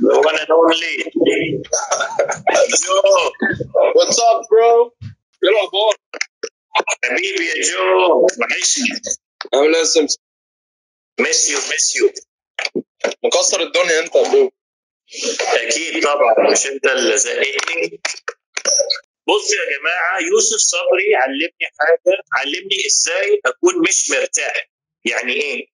the one and only. Yo, what's up, bro? You're on board. Habibi, Joe. I'm listening. Miss you. مكسر الدنيا انت يا بوب. اكيد طبعا، مش انت اللي زقتني. بص يا جماعه، يوسف صبري علمني ازاي اكون مش مرتاح. يعني ايه؟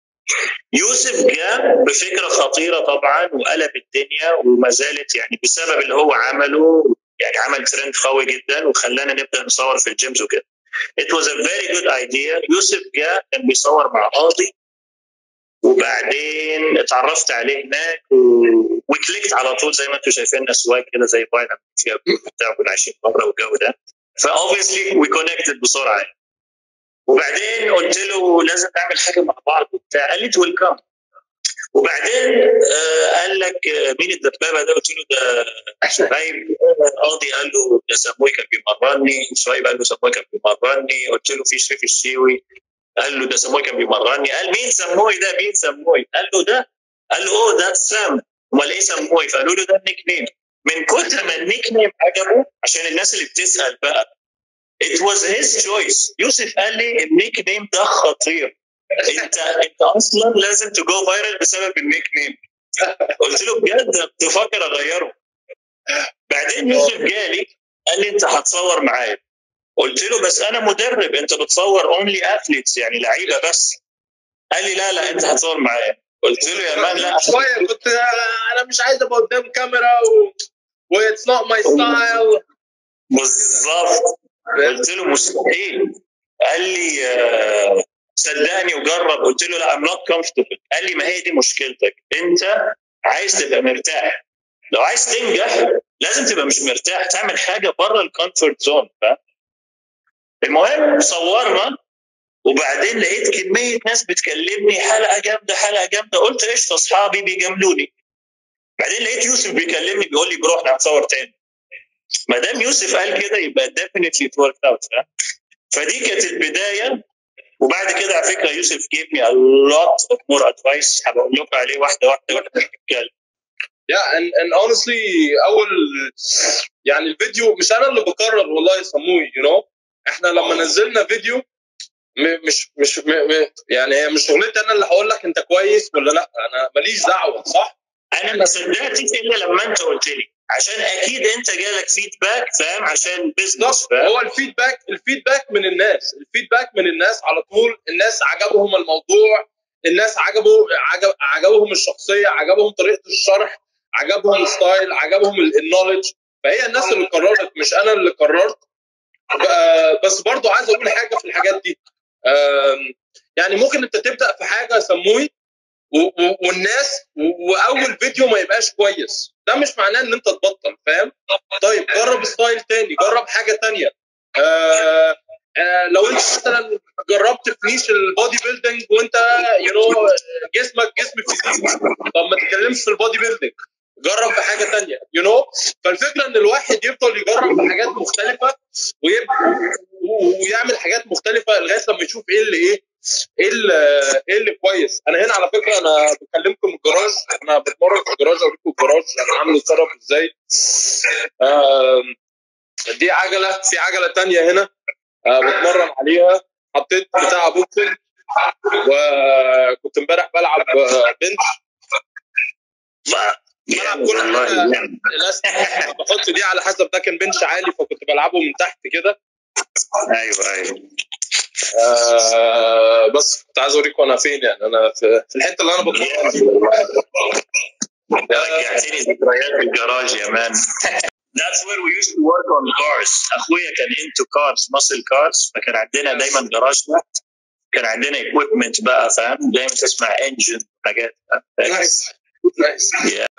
يوسف جاء بفكره خطيره طبعا وقلب الدنيا، وما زالت يعني بسبب اللي هو عمله، يعني عمل ترند قوي جدا وخلانا نبدا نصور في الجيمز وكده. It was a very good idea. يوسف جاء كان بيصور مع قاضي، وبعدين اتعرفت عليه هناك وكليكت على طول، زي ما انتم شايفين اسواق كده زي باين بتاع كنا عايشين بره والجو ده، فاوبسلي وي كونكتد بسرعه. وبعدين قلت له لازم نعمل حاجه مع بعض وبتاع، قال لي ويلكم. وبعدين قال لك مين الدبابه ده؟ قلت له ده شايب. قاضي قال له ده سموي كان بيمرني، شايب قال له سموي كان بيمرني. قلت له في شريف الشيوي، قال له ده سموي كان بيمرني. قال مين سموي؟ قال له ده، قال له اوه ده سام. امال ايه سموي؟ فقالوا له ده النيك نيم. من كتر ما النيك نيم عجبه، عشان الناس اللي بتسال بقى it was his choice. يوسف قال لي النيك نيم ده خطير، انت اصلا لازم تجو فايرال بسبب النيك نيم. قلت له بجد كنت فاكر اغيره. بعدين يوسف جالي قال لي انت هتصور معايا. قلت له بس انا مدرب، انت بتصور اونلي اثليتس يعني لعيبه بس. قال لي لا انت هتصور معايا. قلت له يا مان لا شويه، قلت انا مش عايز ابقى قدام كاميرا واتس نوت ماي ستايل بالظبط. قلت له مستحيل. قال لي صدقني وجرب. قلت له لا ام نوت كومفورتبل. قال لي ما هي دي مشكلتك، انت عايز تبقى مرتاح. لو عايز تنجح لازم تبقى مش مرتاح، تعمل حاجه بره الكومفورت زون. المهم صورنا، وبعدين لقيت كميه ناس بتكلمني حلقه جامده. قلت قشطه، اصحابي بيجاملوني. بعدين لقيت يوسف بيكلمني بيقول لي بروح احنا هنصور تاني. ما دام يوسف قال كده يبقى ديفينتلي ات ورك اوت. فدي كانت البدايه. وبعد كده على فكره يوسف جيب مي ا لوت اوف مور ادفايس، هبقول لكم عليه واحده نتكلم. يا ان اونستلي اول يعني الفيديو مش انا اللي بكرر والله سموه، يو نو احنا لما نزلنا فيديو مش يعني هي مش شغلتي انا اللي هقول لك انت كويس ولا لا، انا ماليش دعوه، صح؟ انا ما صدقتك الا لما انت قلت لي، عشان اكيد انت جالك فيدباك، فاهم؟ عشان بزنس. هو الفيدباك من الناس، على طول الناس عجبهم الموضوع، الناس عجبهم الشخصيه، عجبهم طريقه الشرح، عجبهم الستايل، عجبهم النولج. فهي الناس اللي قررت مش انا اللي قررت. بس برضو عايز اقول حاجه في الحاجات دي، يعني ممكن انت تبدا في حاجه سموي والناس واول فيديو ما يبقاش كويس، ده مش معناه ان انت تبطل، فاهم؟ طيب جرب ستايل تاني، جرب حاجه تانيه. لو انت مثلا جربت فنيش البودي بيلدينج وانت جسمك جسم فيزيك، طب ما تتكلمش في البودي بيلدينج، جرب في حاجه ثانيه، فالفكره ان الواحد يفضل يجرب في حاجات مختلفه ويعمل حاجات مختلفه لغايه لما يشوف ايه اللي كويس. انا هنا على فكره انا بكلمكم من الجراج، انا بتمرن في الجراج، اوريكم الجراج انا عامل اتصرف ازاي. دي عجله، في عجله ثانيه هنا بتمرن عليها، حطيت بتاع بوكسنج، وكنت امبارح بلعب بنش، بلعب كل حاجه الاسنان، بحط دي على حسب، ده كان بنش عالي فكنت بلعبه من تحت كده. ايوه بس كنت عايز اوريكم انا فين، يعني انا في الحته اللي انا بتمرن. رجعتني ذكريات الجراج يا مان. That's where we used to work on cars. اخويا كان into cars muscle cars، فكان عندنا دايما جراج تحت، كان عندنا equipment بقى، فاهم؟ دايما تسمع engine حاجات. Nice. Yeah.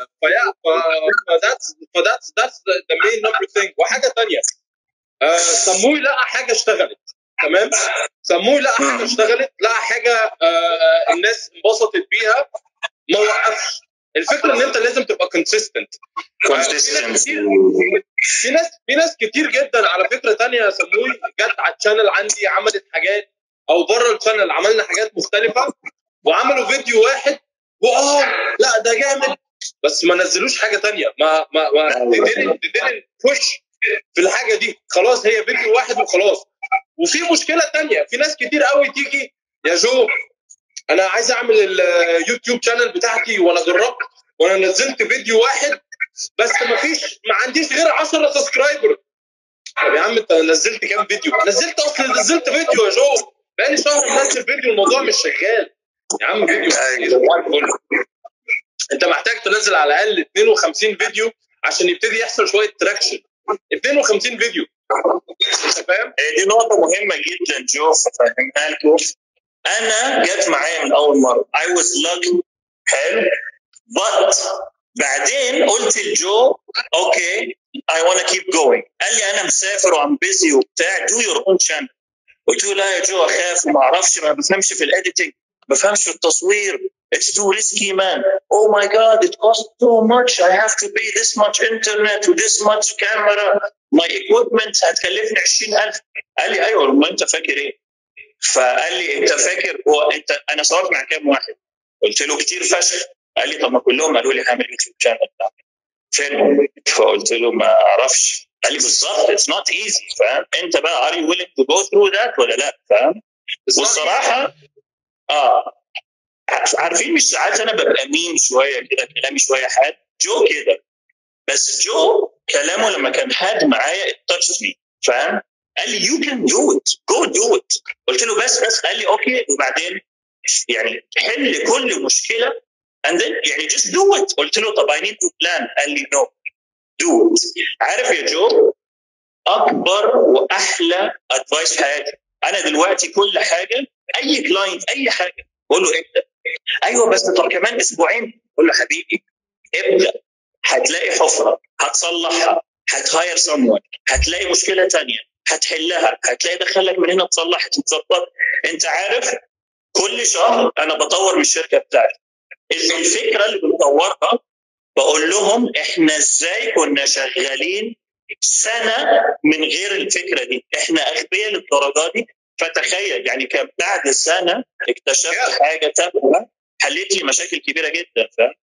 That's the main number thing. وحاجة تانية، سموي لقى حاجة اشتغلت، تمام؟ سموي لقى حاجة اشتغلت، لقى حاجة الناس انبسطت بيها، ما وقفش. الفكرة إن أنت لازم تبقى consistent. في ناس كتير جدا على فكرة تانية سموي جت على الشانل عندي، عملت حاجات أو بره الشانل عملنا حاجات مختلفة، وعملوا فيديو واحد لا ده جامد، بس ما نزلوش حاجه تانية، ما ديدنت بوش في الحاجه دي، خلاص هي فيديو واحد وخلاص. وفي مشكله تانية، في ناس كتير قوي تيجي يا جو انا عايز اعمل اليوتيوب شانل بتاعتي، وانا جربت وانا نزلت فيديو واحد بس ما عنديش غير 10 سبسكرايبر. طب يا عم انت نزلت كام فيديو؟ نزلت فيديو يا جو، بقالي شهر منزل فيديو، الموضوع مش شغال يا عم. فيديو انت محتاج تنزل على الاقل 52 فيديو عشان يبتدي يحصل شويه تراكشن. 52 فيديو، انت فاهم؟ دي نقطه مهمه جدا جو، فهمها لكم. انا جت معايا من اول مره، I was lucky، حلو. but بعدين قلت لجو اوكي I wanna keep going. قال لي انا مسافر وعم بيزي وبتاع، do your own channel. قلت له لا يا جو اخاف وما اعرفش، ما بفهمش في الاديتنج، ما بفهمش في التصوير، it's too risky man. oh my god it costs too much, I have to pay this much internet to this much camera, my equipment هتكلفني 20,000. قال لي ايوه ما انت فاكر ايه. فقال لي انت فاكر انا صورت مع كام واحد؟ قلت له كتير فشخ. قال لي طب ما كلهم قالوا لي هعمل يوتيوب شانل بتاعتي فين؟ فقلت له ما اعرفش. قال لي بالظبط اتس نوت ايزي، فاهم؟ انت بقى ار يو ويلينج تو جو ثرو ذات ولا لا، فاهم؟ والصراحه عارفين مش ساعات انا ببقى مين شويه كده، كلامي شويه حاد، جو كده، بس جو كلامه لما كان حاد معايا اتاتش مي، فاهم؟ قال لي يو كان دو ات، جو دو ات. قلت له بس. قال لي اوكي وبعدين يعني حل كل مشكله and then يعني just do it. قلت له طب I need to plan. قال لي no do it. عارف يا جو اكبر واحلى ادفايس في حياتي، انا دلوقتي كل حاجه اي كلاينت اي حاجه بقول له ابدا، ايوه بس طب كمان اسبوعين، بقول له حبيبي ابدا، هتلاقي حفره هتصلحها، هتهاير someone، هتلاقي مشكله ثانيه هتحلها، هتلاقي دخلك من هنا اتصلحت اتظبطت. انت عارف كل شهر انا بطور من الشركه بتاعتي، الفكره اللي بنطورها بقول لهم احنا ازاي كنا شغالين سنه من غير الفكره دي، احنا اغبياء للدرجه دي. فتخيل يعني كان بعد سنه اكتشفت حاجه تافهه حلت لي مشاكل كبيره جدا، فاهم؟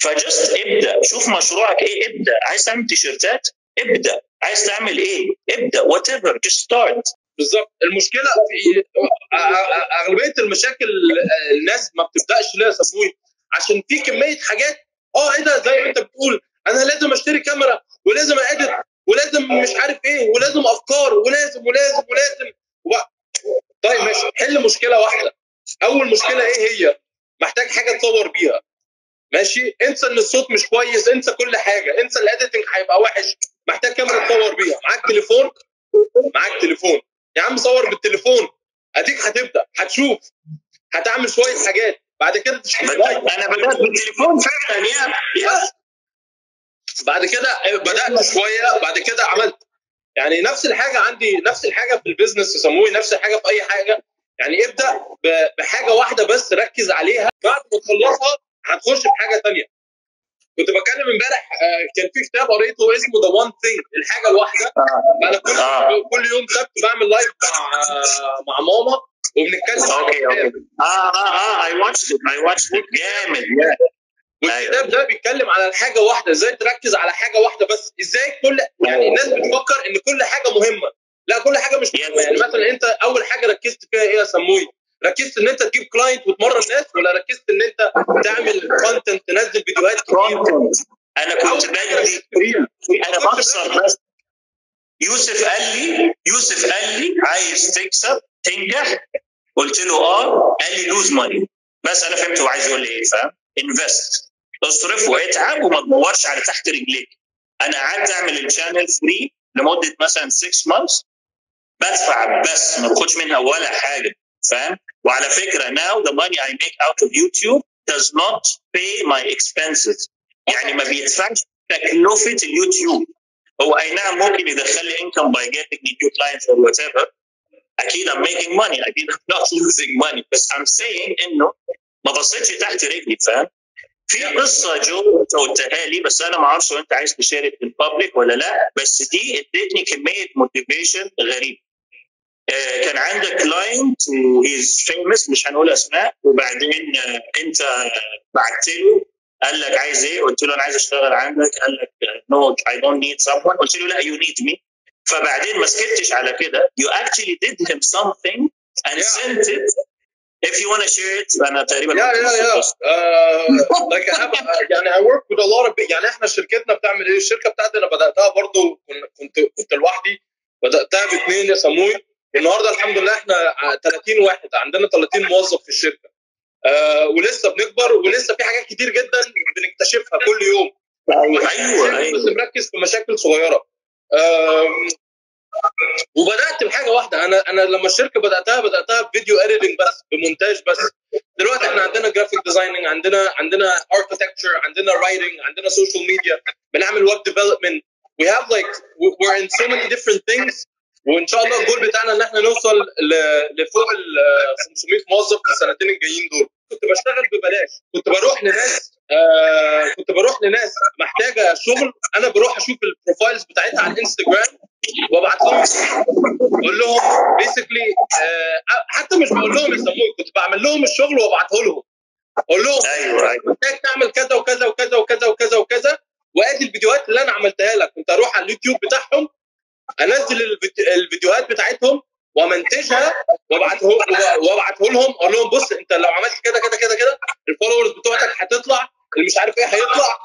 فجست ابدا، شوف مشروعك ايه، ابدا. عايز تعمل تيشيرتات، ابدا. عايز تعمل ايه، ابدا، وات ايفر، جست ستارت. بالظبط. المشكله في اغلبيه المشاكل الناس ما بتبداش لها سموه، عشان في كميه حاجات ايه ده، زي ما انت بتقول انا لازم اشتري كاميرا ولازم اديت ولازم مش عارف ايه ولازم افكار ولازم ولازم ولازم طيب ماشي، حل مشكله واحده. اول مشكله ايه هي؟ محتاج حاجه تصور بيها، ماشي. انسى ان الصوت مش كويس، انسى كل حاجه، انسى الاديتنج هيبقى وحش، محتاج كاميرا تصور بيها. معاك تليفون يا عم، صور بالتليفون، اديك هتبدا، هتشوف، هتعمل شويه حاجات، بعد كده تشتري. انا بدات بالتليفون فعلا يا بعد كده بدات شويه، بعد كده عملت يعني نفس الحاجه، عندي نفس الحاجه في البيزنس سموي، نفس الحاجه في اي حاجه. يعني ابدا بحاجه واحده بس، ركز عليها، بعد ما تخلصها هتخش في حاجه ثانيه. كنت بتكلم امبارح، كان في كتاب قريته اسمه The One Thing، الحاجه الواحده. انا كل يوم سبت بعمل لايف مع ماما وبنتكلم. اوكي I watched it جامد. والكتاب ده بيتكلم على الحاجه واحده، ازاي تركز على حاجه واحده بس، ازاي كل يعني الناس بتفكر ان كل حاجه مهمه، لا كل حاجه مش مهمه. يعني مثلا انت اول حاجه ركزت فيها ايه يا سموي؟ ركزت ان انت تجيب كلاينت وتمرن ناس، ولا ركزت ان انت تعمل كونتنت، تنزل فيديوهات كتير؟ انا كنت انا بخسر بس. يوسف قال لي عايز تكسب تنجح، قلت له قال لي لوز ماني، بس انا فهمت هو عايز يقول لي ايه، فاهم؟ انفست، اصرف واتعب وما تدورش على تحت رجليك. انا قعدت اعمل الشانل فري لمده مثلا 6 مانثس، بدفع بس ما باخدش منها ولا حاجه، فاهم؟ وعلى فكره now the money I make out of YouTube does not pay my expenses، يعني ما بيدفعش تكلفه اليوتيوب. هو اي نعم ممكن يدخل لي income by getting new clients or whatever، اكيد I'm making money، اكيد I'm not losing money، بس I'm saying انه ما بصيتش تحت رجلي، فاهم؟ في قصه جو انت قلتها لي، بس انا ما اعرفش انت عايز تشارك في البابليك ولا لا، بس دي ادتني كميه موتيفيشن غريب. كان عندك كلاينت وهيز فيمس مش هنقول اسماء، وبعدين انت بعت له قال لك عايز ايه؟ قلت له انا عايز اشتغل عندك، قال لك نو اي دونت نيد سم ون، قلت له لا يو نيد مي. فبعدين ما سكتش على كده، يو اكشلي ديد him something and sent it. If you want to share it, أنا تقريبا like يعني I work with a lot of big. يعني إحنا شركتنا بتعمل إيه؟ الشركة بتاعتي أنا بدأتها برضو كنت لوحدي، بدأتها ب2 يا سموي. النهاردة الحمد لله إحنا 30 واحد، عندنا 30 موظف في الشركة، ولسه بنكبر، ولسه في حاجات كتير جدا بنكتشفها كل يوم. أيوة. بس مركز في مشاكل صغيرة. وبدات بحاجه واحده، انا لما الشركه بداتها بفيديو اديتنج بس، بمونتاج بس. دلوقتي احنا عندنا جرافيك ديزايننج، عندنا اركيتكتشر، عندنا رايتنج، عندنا سوشيال ميديا، بنعمل ويب ديفلوبمنت. وي هاف لايك وير ان سو ماني ديفرنت ثينجز. وان شاء الله الجول بتاعنا ان احنا نوصل لفوق ال 500 موظف في السنتين الجايين دول. كنت بشتغل ببلاش، كنت بروح لناس محتاجه شغل، انا بروح اشوف البروفايلز بتاعتها على الانستجرام وابعت لهم، اقول لهم بيسكلي حتى مش بقول لهم يسموه، كنت بعمل لهم الشغل وابعته لهم، اقول لهم محتاج تعمل كذا وكذا وكذا وكذا وكذا وكذا، وادي الفيديوهات اللي انا عملتها لك. كنت اروح على اليوتيوب بتاعهم انزل الفيديوهات بتاعتهم ومنتجها وابعته لهم، اقول لهم بص انت لو عملت كده كده كده كده الفولورز بتوعتك هتطلع، اللي مش عارف ايه هيطلع.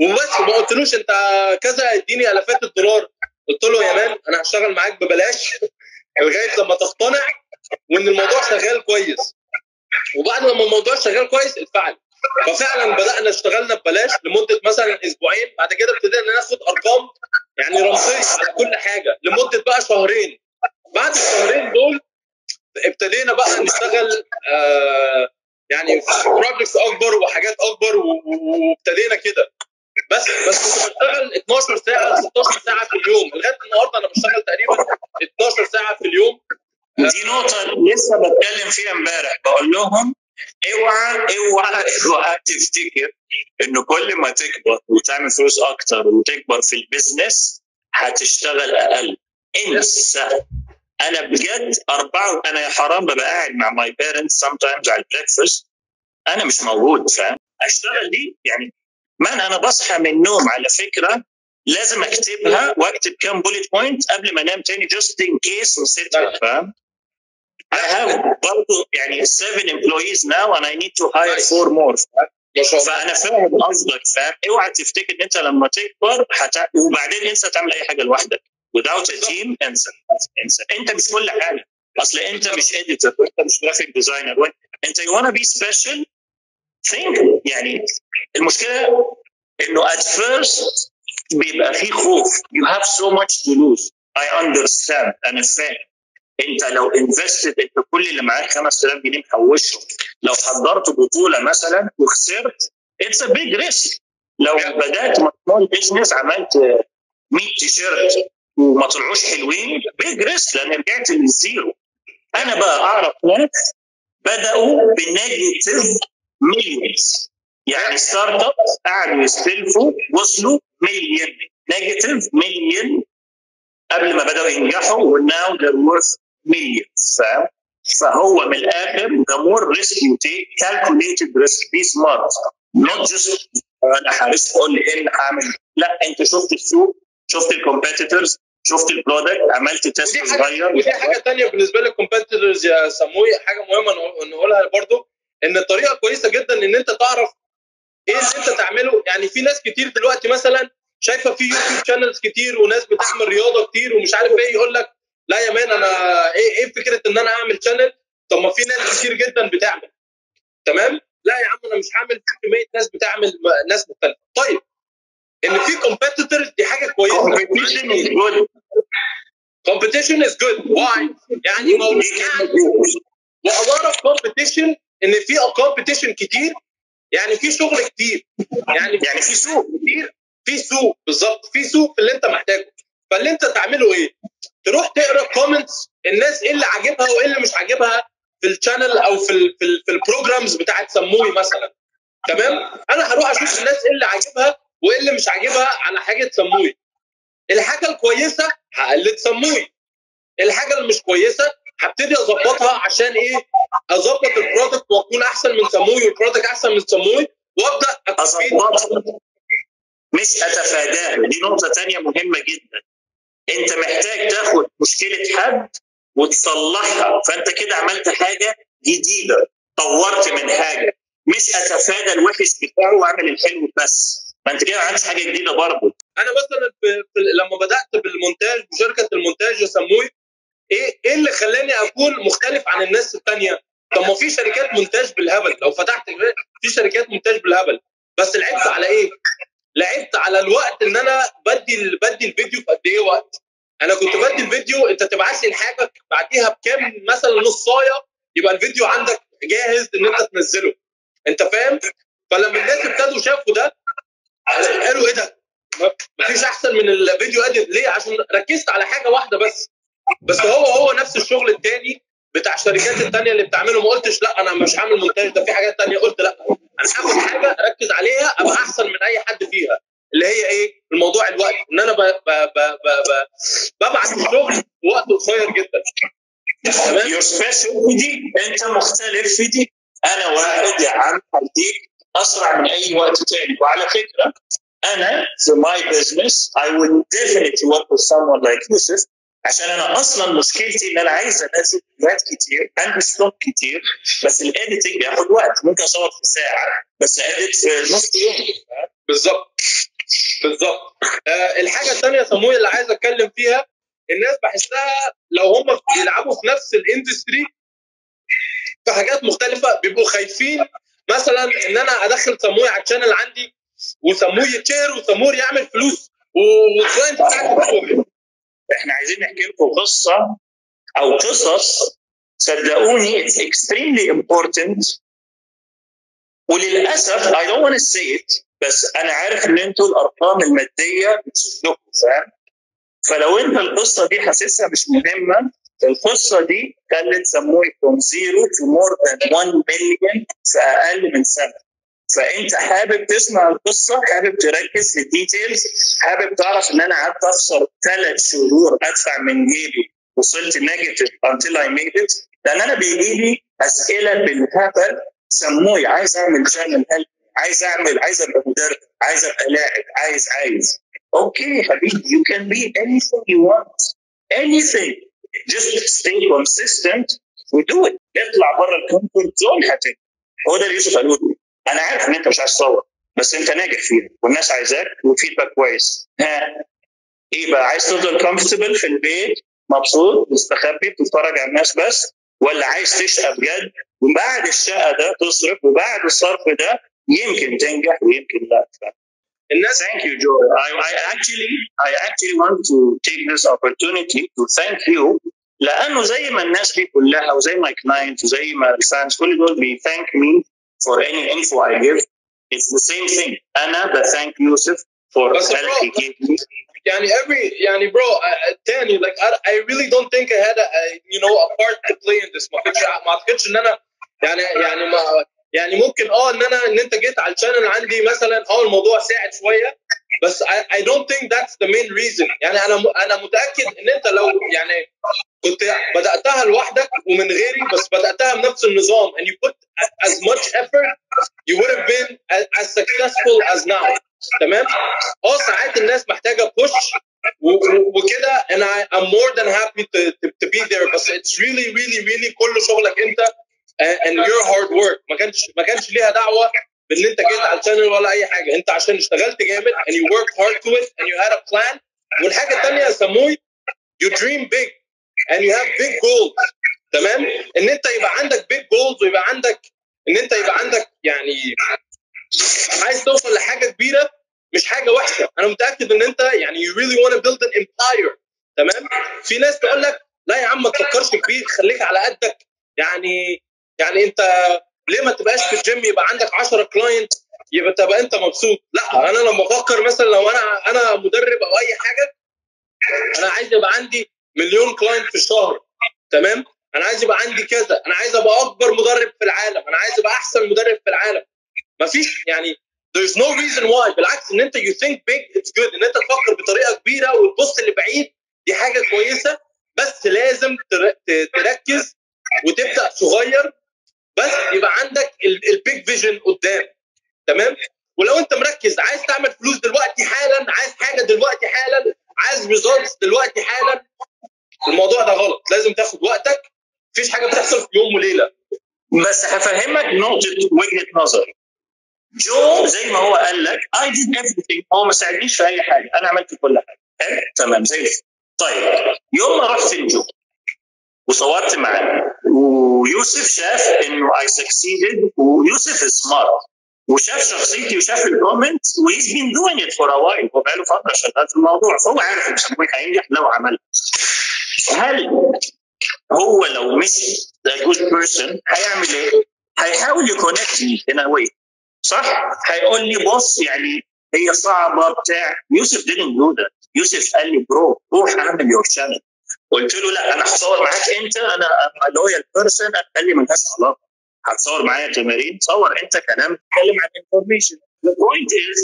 وبس ما قلتلوش انت كذا اديني الافات الدولار، قلت له يا مان انا هشتغل معاك ببلاش لغايه لما تقتنع وان الموضوع شغال كويس، وبعد لما الموضوع شغال كويس اتفعل. ففعلا بدانا اشتغلنا ببلاش لمده مثلا اسبوعين، بعد كده ابتدينا ناخد ارقام يعني رمزيه على كل حاجه لمده بقى شهرين. بعد الشهرين دول ابتدينا بقى نشتغل يعني بروجكتس اكبر وحاجات اكبر، وابتدينا كده. بس كنت بشتغل 12 ساعه 16 ساعه في اليوم. لغايه النهارده انا بشتغل تقريبا 12 ساعه في اليوم. دي نقطه لسه بتكلم فيها امبارح، بقول لهم اوعى تفتكر انه كل ما تكبر وتعمل فلوس اكتر وتكبر في البيزنس هتشتغل اقل. انسى. انا بجد انا يا حرام ببقى قاعد مع ماي بيرنتس سام تايمز على البريكفاست، انا مش موجود. فاهم اشتغل دي يعني من انا بصحى من النوم على فكره لازم اكتبها واكتب كام بوليت بوينت قبل ما انام تاني جاست ان كيس نسيتها. فاهم برضه يعني 7 امبلويز ناو اند اي نيد تو هاير 4 مور. فانا فاهم قصدك. فاهم اوعى تفتكر ان انت لما تكبر وبعدين انسى تعمل اي حاجه لوحدك without a team. انسى انت مش كل حاجه، اصل انت مش اديتور، انت مش جرافيك ديزاينر، انت you wanna be special think. يعني المشكله انه at first بيبقى في خوف. you have so much to lose. I understand. انا فاهم انت لو invested انت كل اللي معاك 5000 جنيه محوشهم، لو حضرت بطوله مثلا وخسرت it's a big risk. لو بدات مشروع بيزنس عملت 100 تيشيرت وما طلعوش حلوين big risk لان رجعت للزيرو. انا بقى اعرف ناس بداوا بالنيجاتيف مليونز، يعني ستارت اب قعدوا يستلفوا وصلوا مليون نيجاتيف مليون قبل ما بداوا ينجحوا والناو ذا ورث مليونز. فهو من الاخر the more risk you take calculated risk be smart not just انا حارس اقول ان هعمل. لا انت شفت السوق، شفت الكومبيتيتورز، شفت البرودكت، عملت تيست صغير. ودي حاجه ثانيه بالنسبه للكومبيتيتورز يا سموي، حاجه مهمه نقولها برضو، ان الطريقه كويسه جدا ان انت تعرف ايه اللي انت تعمله. يعني في ناس كتير دلوقتي مثلا شايفه في يوتيوب شانلز كتير وناس بتعمل رياضه كتير ومش عارف ايه، يقول لك لا يا مان انا ايه فكره ان انا اعمل شانل؟ طب ما في ناس كتير جدا بتعمل. تمام؟ لا يا عم انا مش هعمل كميه ناس بتعمل ناس مختلفه. طيب ان في كومبيتيتورز دي حاجه كويسه. كومبيتيشن از جود. كومبيتيشن از جود واي؟ يعني وعباره كومبيتيشن ان في كومبيتيشن كتير، يعني في شغل كتير، يعني في سوق كتير، في سوق بالظبط، في سوق في اللي انت محتاجه. فاللي انت تعمله ايه؟ تروح تقرا كومنتس الناس ايه اللي عاجبها وايه اللي مش عاجبها في الشانل او في البروجرامز بتاعت سموي مثلا. تمام؟ انا هروح اشوف الناس ايه اللي عاجبها وايه اللي مش عاجبها على حاجه سموي. الحاجه الكويسه هقلد سموي، الحاجه اللي مش كويسه هبتدي اظبطها عشان ايه؟ اظبط البرودكت واكون احسن من سموي والبرودكت احسن من سموي وابدا اظبطها مش اتفاداها. دي نقطه ثانيه مهمه جدا. انت محتاج تاخد مشكله حد وتصلحها، فانت كده عملت حاجه جديده، طورت من حاجه. مش اتفادى الوحش بتاعه واعمل الحلو بس، ما انت كده عملت حاجه جديده برضه. انا مثلا لما بدات بالمونتاج بشركه المونتاج سموي، ايه اللي خلاني اكون مختلف عن الناس الثانيه؟ طب ما في شركات مونتاج بالهبل، لو فتحت في شركات مونتاج بالهبل، بس لعبت على ايه؟ لعبت على الوقت، ان انا بدي الفيديو في قد ايه وقت. انا كنت بدي الفيديو، انت تبعت لي الحاجه بعديها بكام مثلا نص ساعه يبقى الفيديو عندك جاهز ان انت تنزله، انت فاهم؟ فلما الناس ابتدوا شافوا ده قالوا ايه ده؟ مفيش احسن من الفيديو اديت. ليه؟ عشان ركزت على حاجه واحده بس هو نفس الشغل التاني بتاع الشركات التانيه اللي بتعمله. ما قلتش لا انا مش هعمل مونتاج، ده في حاجات تانيه. قلت لا انا هاخد حاجه اركز عليها ابقى احسن من اي حد فيها، اللي هي ايه؟ الموضوع الوقت، ان انا ببعت الشغل وقت قصير جدا. تمام؟ يور سبيشال دي انت مختلف في دي. انا واحد يا عم هديك اسرع من اي وقت تاني. وعلى فكره انا في ماي بزنس I would definitely work with someone like Yousef، عشان انا اصلا مشكلتي ان انا عايز انزل فيديوهات كتير، عندي ستوك كتير، بس الاديتنج بياخد وقت. ممكن اصور في ساعه بس اديت في نص يوم. بالظبط. الحاجه الثانيه يا سموي اللي عايز اتكلم فيها، الناس بحسها لو هم بيلعبوا في نفس الاندستري في حاجات مختلفه بيبقوا خايفين، مثلا ان انا ادخل سموي على الشانل عندي وسموي يتشير وسموه يعمل فلوس والكلاينت بتاعتي. احنا عايزين نحكي لكم قصه او قصص، صدقوني it's extremely important. وللاسف I don't want to say it، بس انا عارف ان انتوا الارقام الماديه بتسلكوا، فاهم؟ فلو انت القصه دي حاسسها مش مهمه، القصه دي خلت سموه from zero to more than 1 million في اقل من سنه. فانت حابب تسمع القصه، حابب تركز في الديتيلز، حابب تعرف ان انا قعدت اخسر 3 شهور ادفع من جيبي، وصلت نيجاتيف until I made it. لان انا بيجي لي اسئله بالهبل، سموي عايز اعمل شانل، عايز ابقى مدرب، عايز ابقى لاعب، عايز اوكي حبيبي you can be anything you want anything just stay consistent وdo it. اطلع بره الكومفورت زون هتنجح. هو ده اللي يوسف قاله. انا عارف ان انت مش عايز تصور بس انت ناجح فيها والناس عايزاك وفيدباك كويس. ها ايه بقى؟ عايز تفضل كومفورتبل في البيت مبسوط مستخبي بتتفرج على الناس بس، ولا عايز تشقى بجد وبعد الشقه ده تصرف، وبعد الصرف ده يمكن تنجح ويمكن لا. الناس thank you Joe. I actually want to take this opportunity to thank you، لانه زي ما الناس دي كلها وزي ما كلاينت وزي ما الفانز كل دول بي thank me for any info I give, it's the same thing. أنا thank Yousef for helping me. يعني bro, تاني like I really don't think I had a part to play in this. ما أعتقدش إن أنا يعني ممكن إن أنت جيت على الشانل عندي مثلا الموضوع ساعد شوية، بس I don't think that's the main reason. يعني أنا متأكد إن أنت لو يعني كنت بدأتها لوحدك ومن غيري، بس بدأتها بنفس النظام and you put as much effort you would have been as successful as now. تمام؟ ساعات الناس محتاجة push وكده and I'm more than happy to be there، بس it's really really really كل شغلك أنت and your hard work. ما كانش ليها دعوة بان انت جيت على الشانل ولا اي حاجه، انت عشان اشتغلت جامد and you worked hard to it and you had a plan. والحاجه الثانيه يا سموي you dream big and you have big goals. تمام؟ ان انت يبقى عندك big goals ويبقى عندك ان انت يبقى عندك يعني عايز توصل لحاجه كبيره، مش حاجه وحشه. انا متاكد ان انت يعني you really want to build an empire. تمام؟ في ناس تقول لك لا يا عم ما تفكرش كبير، خليك على قدك، يعني انت ليه ما تبقاش في الجيم يبقى عندك 10 كلاينت يبقى تبقى انت مبسوط؟ لا، انا لما افكر مثلا لو انا مدرب او اي حاجه، انا عايز يبقى عندي 1,000,000 كلاينت في الشهر. تمام؟ انا عايز يبقى عندي كذا، انا عايز ابقى اكبر مدرب في العالم، انا عايز ابقى احسن مدرب في العالم. مفيش يعني there's no reason why. بالعكس ان انت you think big it's good، ان انت تفكر بطريقه كبيره وتبص اللي بعيد دي حاجه كويسه، بس لازم تركز وتبدأ صغير، بس يبقى عندك البيج فيجن قدام. تمام؟ ولو انت مركز عايز تعمل فلوس دلوقتي حالا، عايز حاجة دلوقتي حالا، عايز ريزلتس دلوقتي حالا، الموضوع ده غلط. لازم تاخد وقتك، مفيش حاجة بتحصل في يوم وليلة. بس هفهمك نقطة وجهة نظر جو زي ما هو قال لك I did everything، هو ما ساعدنيش في أي حاجة، أنا عملت كل حاجة. تمام زي الفل. طيب يوم ما رحت الجو وصورت معاه ويوسف شاف إنه I succeeded، ويوسف سمارت وشاف شخصيتي وشاف الكومنت وhe's been doing it for a while، هو بقاله فترة شغال في الموضوع، فهو عارف إنه هينجح لو عمله. هل هو لو مشي the good person هيعمل إيه؟ هيحاول يكونكت مي in a way، صح؟ هيقول لي بص يعني هي صعبه بتاع. يوسف didn't do that. يوسف قال لي برو روح اعمل يور شانل. قلت له لا انا هصور معاك انت، انا لويال بيرسون. قال لي مالهاش علاقه، هتصور معايا تمارين، صور انت كلام، اتكلم عن انفورميشن. The point is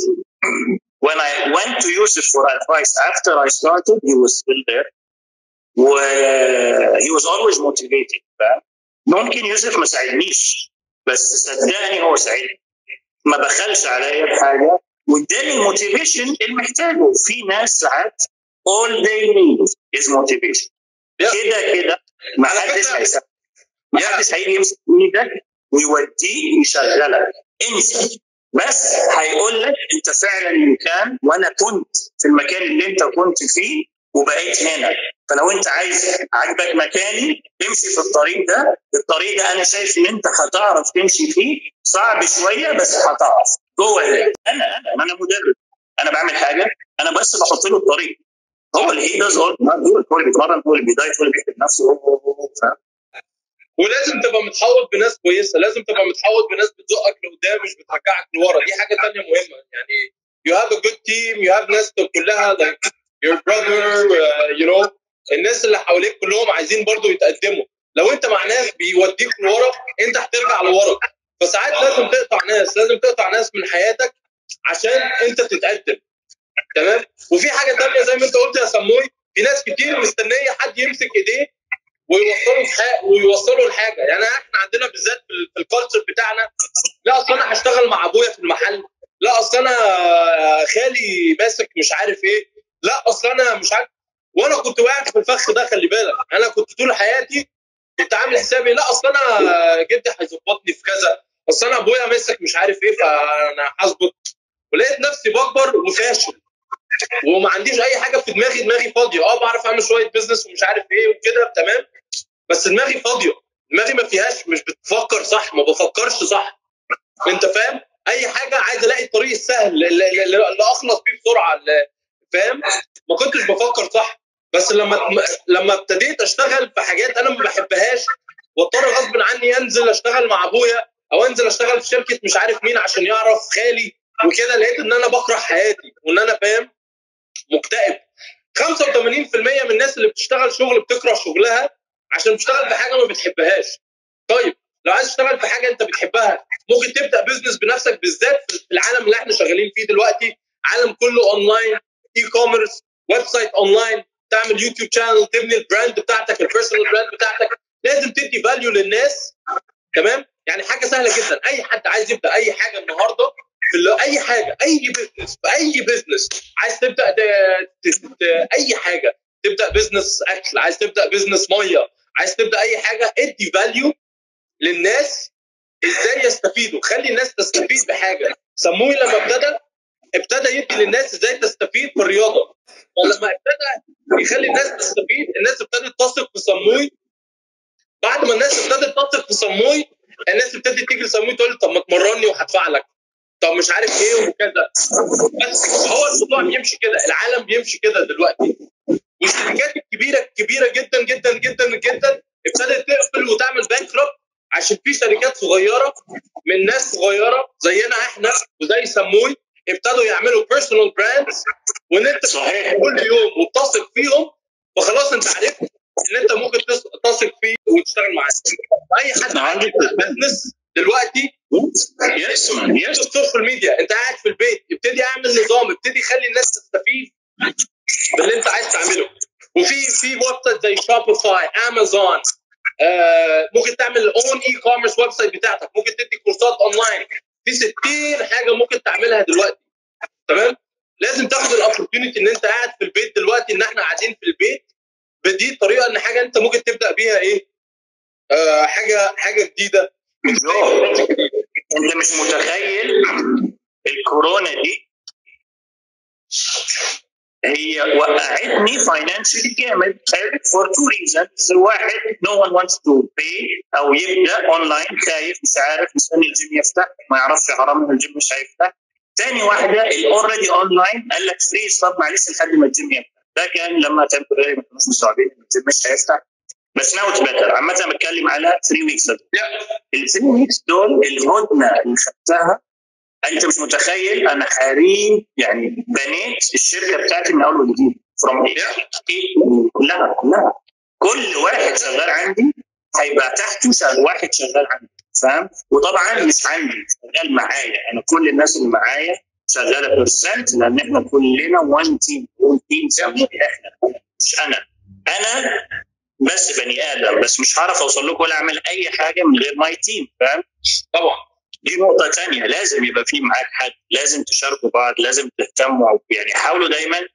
when I went to Yusuf for advice after I started he was still there he was always motivated. ممكن يوسف ما ساعدنيش بس صدقني هو ساعدني، ما بخلش عليا بحاجه واداني الموتيفيشن اللي محتاجه. في ناس ساعات all they need is motivation، كده ما حدش هيساعدك، ما حدش هيجي يمسك ايدك ويوديك ويشغلك، انسى. بس هيقول لك انت فعلا مكان، وانا كنت في المكان اللي انت كنت فيه وبقيت هنا، فلو انت عايز عاجبك مكاني امشي في الطريق ده، الطريق ده انا شايف ان انت هتعرف تمشي فيه، صعب شويه بس هتعرف جوه. انا مدرب، انا بعمل حاجه، انا بس بحط له الطريق، هو اللي يدرس، هو اللي بيتمرن، هو اللي بيدايت، هو اللي بيكتب نفسه. ولازم تبقى متحوط بناس كويسه، لازم تبقى متحوط بناس بتزقك لقدام مش بترجعك لورا. دي حاجه ثانيه مهمه، يعني you have a good team، you have ناس كلها your brother you know. الناس اللي حواليك كلهم عايزين برضو يتقدموا، لو انت مع ناس بيوديك لورا انت هترجع لورا. فساعات لازم تقطع ناس، لازم تقطع ناس من حياتك عشان انت تتقدم. تمام. وفي حاجه ثانيه زي ما انت قلت يا سموي، في ناس كتير مستنيه حد يمسك ايديه ويوصله لحاجه. يعني احنا عندنا بالذات في الكالتشر بتاعنا، لا اصل انا هشتغل مع ابويا في المحل، لا اصل انا خالي ماسك مش عارف ايه، لا اصل انا مش عارف. وانا كنت واقع في الفخ ده، خلي بالك انا كنت طول حياتي كنت عامل حسابي لا اصل انا جدي هيظبطني في كذا، اصل انا ابويا ماسك مش عارف ايه فانا هظبط. ولقيت نفسي بكبر وفاشل وما عنديش اي حاجه في دماغي، دماغي فاضيه. بعرف اعمل شويه بيزنس ومش عارف ايه وكده، تمام، بس دماغي فاضيه، دماغي ما فيهاش، مش بتفكر صح، ما بفكرش صح، انت فاهم؟ اي حاجه عايز الاقي الطريق السهل اللي اخلص بيه بسرعه، فاهم؟ ما كنتش بفكر صح. بس لما ابتديت اشتغل في حاجات انا ما بحبهاش واضطر غصب عني انزل اشتغل مع ابويا او انزل اشتغل في شركه مش عارف مين عشان يعرف خالي وكده، لقيت ان انا بكره حياتي وان انا فاهم مكتئب. 85% من الناس اللي بتشتغل شغل بتكره شغلها عشان بتشتغل في حاجه ما بتحبهاش. طيب لو عايز تشتغل في حاجه انت بتحبها ممكن تبدا بزنس بنفسك، بالذات في العالم اللي احنا شغالين فيه دلوقتي، عالم كله اونلاين، اي كوميرس، ويب سايت اونلاين، تعمل يوتيوب شانل، تبني البراند بتاعتك، البيرسونال براند بتاعتك. لازم تدي فاليو للناس، تمام؟ يعني حاجه سهله جدا، اي حد عايز يبدا اي حاجه النهارده في اي حاجه، اي بزنس، في اي بزنس عايز تبدا، اي حاجه، تبدا بزنس اكل، عايز تبدا بزنس ميه، عايز تبدا اي حاجه، ادي فاليو للناس ازاي يستفيدوا، خلي الناس تستفيد بحاجه. سموي لما ابتدى يدي للناس ازاي تستفيد في الرياضه، فلما ابتدى يخلي الناس تستفيد الناس ابتدت تثق في سموي. بعد ما الناس ابتدت تثق في سموي الناس ابتدت تيجي لسموي تقول طب ما تمرني وهدفع لك، طب مش عارف ايه وكذا. بس هو الموضوع بيمشي كده، العالم بيمشي كده دلوقتي، والشركات الكبيره جدا جدا جدا جدا ابتدت تقفل وتعمل بانكروب عشان في شركات صغيره من ناس صغيره زينا احنا وزي سموي ابتدوا يعملوا بيرسونال براندز، وان انت كل يوم وبتثق فيهم فخلاص انت عرفت ان انت ممكن تثق فيه وتشتغل معاه. اي حد عندك بزنس دلوقتي يرسم السوشيال ميديا، انت قاعد في البيت ابتدي اعمل نظام، ابتدي خلي الناس تستفيد باللي انت عايز تعمله. وفي ويب سايت زي شوبيفاي، امازون، ممكن تعمل اون اي كوميرس ويب سايت بتاعتك، ممكن تدي كورسات اونلاين، في 60 حاجه ممكن تعملها دلوقتي. تمام؟ لازم تاخد الاوبورتيونيتي ان انت قاعد في البيت دلوقتي، ان احنا قاعدين في البيت، بدي طريقه ان حاجه انت ممكن تبدا بيها ايه، حاجه جديده. انت مش متخيل الكورونا دي هي وقعتني فاينانشالي جامد for two reasons. واحد no one wants to pay او يبدا اونلاين، خايف مش عارف، مستني الجيم يفتح ما يعرفش حرام الجيم مش هيفتح. ثاني واحده الاوريدي اونلاين قال لك فريز، طب معلش لحد ما الجيم يفتح. ده كان لما كان بري ما كانوش مستوعبين الجيم مش هيفتح، بس ناوت باتر عامه بتكلم على 3 ويكس. ال 3 ويكس دول الهدنه اللي خدتها انت مش متخيل. انا حريم يعني بنيت الشركه بتاعتي من اول وجديد فروم كلها كل واحد شغال عندي هيبقى تحته واحد شغال عندي، فاهم؟ وطبعا مش عندي شغال معايا انا، كل الناس اللي معايا شغاله بيرسنت، لان احنا كلنا وان تيم. وان تيم زي احنا، مش انا بس بني ادم بس، مش هعرف اوصل لكم ولا اعمل اي حاجه من غير ماي تيم، فاهم؟ طبعا دي نقطه ثانيه، لازم يبقى في معاك حد، لازم تشاركوا بعض، لازم تهتموا، يعني حاولوا دايما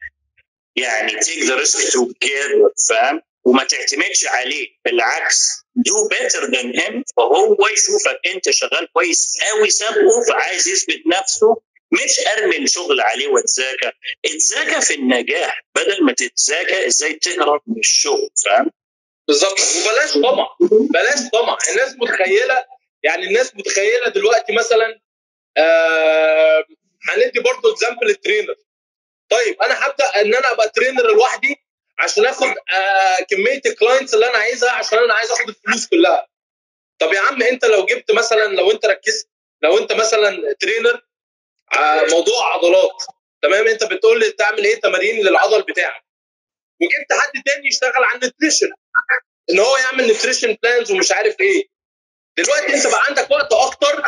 يعني take the risk together، فاهم؟ وما تعتمدش عليه، بالعكس do better than him، فهو يشوفك انت شغال كويس قوي سابقه فعايز يثبت نفسه، مش ارمل شغل عليه واتذاكى. اتذاكى في النجاح بدل ما تتذاكى ازاي تهرب من الشغل، فاهم؟ بالظبط. وبلاش طمع، بلاش طمع. الناس متخيله، يعني الناس متخيله دلوقتي مثلا هندي برضه اكزامبل الترينر. طيب انا هبدا ان انا ابقى ترينر لوحدي عشان اخد كميه الكلاينتس اللي انا عايزها، عشان انا عايز اخد الفلوس كلها. طب يا عم انت لو جبت مثلا، لو انت مثلا ترينر موضوع عضلات، تمام؟ انت بتقول لي تعمل ايه تمارين للعضل بتاعك، وجبت حد تاني يشتغل عن النيوتريشن ان هو يعمل نيوتريشن بلانز ومش عارف ايه. دلوقتي انت بقى عندك وقت اكتر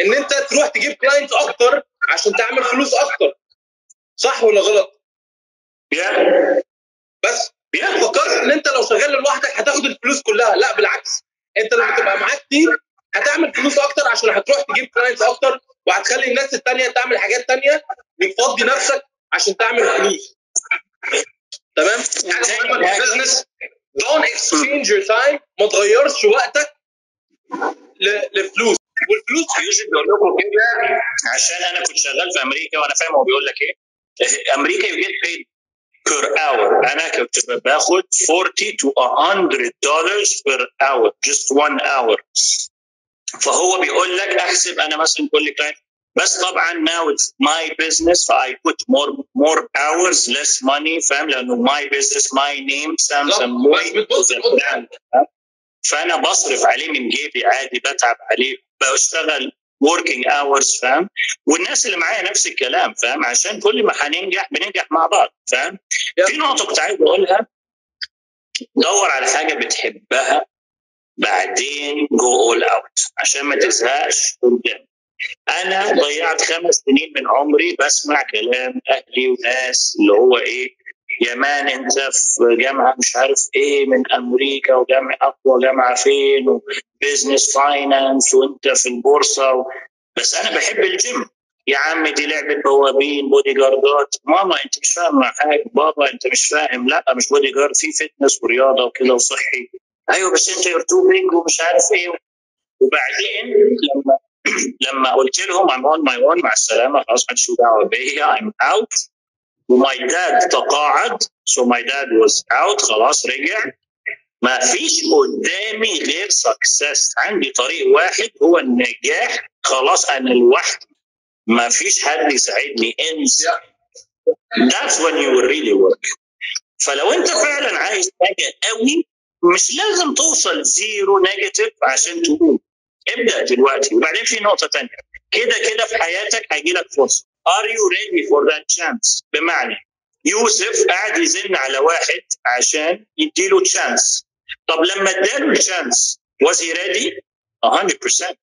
ان انت تروح تجيب كلاينتس اكتر عشان تعمل فلوس اكتر، صح ولا غلط؟ بس فكرت ان انت لو شغال لوحدك هتاخد الفلوس كلها، لا بالعكس، انت لما تبقى معاك تيم هتعمل فلوس اكتر عشان هتروح تجيب كلاينتس اكتر، وهتخلي الناس التانية تعمل حاجات تانية بتفضي نفسك عشان تعمل فلوس. تمام؟ يعني دايما البيزنس don't exchange your time، ما تغيرش وقتك لفلوس. والفلوس يوسف بيقول لكم كده عشان انا كنت شغال في امريكا وانا فاهم هو بيقول لك ايه. امريكا you get paid per hour، انا كنت باخد $40 to $100 per hour just 1 hour. فهو بيقول لك احسب انا مثلا كل كلاينت، بس طبعا now it's my business فاي put more hours less money، فاهم؟ لانه my business my name سامسونج، فانا بصرف عليه من جيبي عادي، بتعب عليه، بشتغل working hours، فاهم؟ والناس اللي معايا نفس الكلام، فاهم؟ عشان كل ما هننجح بننجح مع بعض، فاهم؟ في نقطه كنت عايز اقولها، دور على حاجه بتحبها بعدين جو all out عشان ما تزهقش قدام. انا ضيعت 5 سنين من عمري بسمع كلام اهلي وناس اللي هو ايه، يا مان انت في جامعه مش عارف ايه من امريكا، وجامعه اقوى جامعه فين، وبزنس فاينانس، وانت في البورصه بس انا بحب الجيم. يا عم دي لعبه بوابين، بودي جاردات، ماما انت مش فاهم حاجه، بابا انت مش فاهم، لا مش بودي جارد، في فتنس ورياضه وكده وصحي، ايوه بس انت يورتوبينج ومش عارف ايه. وبعدين لما قلت لهم I'm on my own، مع السلامه خلاص محدش له دعوه بيا، I'm out. وماي داد تقاعد so my dad was out، خلاص رجع، ما فيش قدامي غير سكسس، عندي طريق واحد هو النجاح، خلاص انا لوحدي ما فيش حد يساعدني، انسى. That's when you will really work. فلو انت فعلا عايز حاجه قوي مش لازم توصل زيرو نيجاتيف عشان تقوم، ابدأ دلوقتي. وبعدين في نقطة تانية، كده في حياتك هيجيلك فرصة. Are you ready for that chance؟ بمعنى يوسف قاعد يزن على واحد عشان يديله chance، طب لما اداله chance was he ready؟ 100%.